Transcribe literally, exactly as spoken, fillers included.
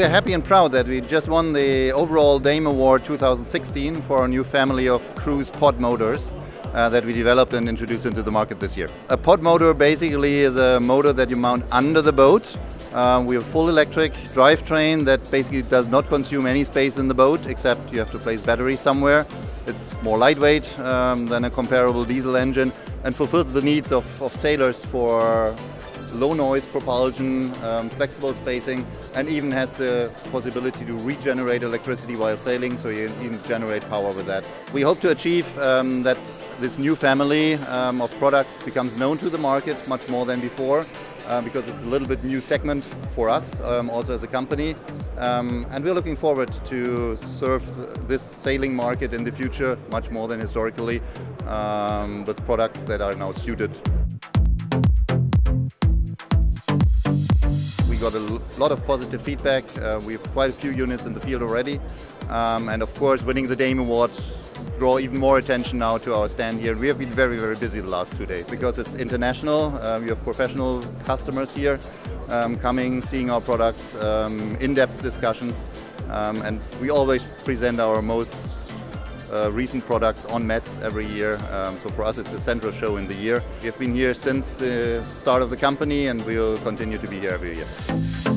we are happy and proud that we just won the overall DAME Award two thousand sixteen for our new family of cruise pod motors uh, that we developed and introduced into the market this year. A pod motor basically is a motor that you mount under the boat. Uh, we have full electric drivetrain that basically does not consume any space in the boat, except you have to place batteries somewhere. It's more lightweight um, than a comparable diesel engine and fulfills the needs of, of sailors for low noise propulsion, um, flexible spacing, and even has the possibility to regenerate electricity while sailing, so you can generate power with that. We hope to achieve um, that this new family um, of products becomes known to the market much more than before, uh, because it's a little bit new segment for us, um, also as a company. Um, and we're looking forward to serve this sailing market in the future much more than historically, um, with products that are now suited. Got a lot of positive feedback. Uh, we have quite a few units in the field already. Um, and of course, winning the DAME Award draw even more attention now to our stand here. We have been very, very busy the last two days because it's international. Uh, we have professional customers here um, coming, seeing our products, um, in-depth discussions. Um, and we always present our most Uh, recent products on METS every year, um, so for us it's a central show in the year. We've been here since the start of the company and we'll continue to be here every year.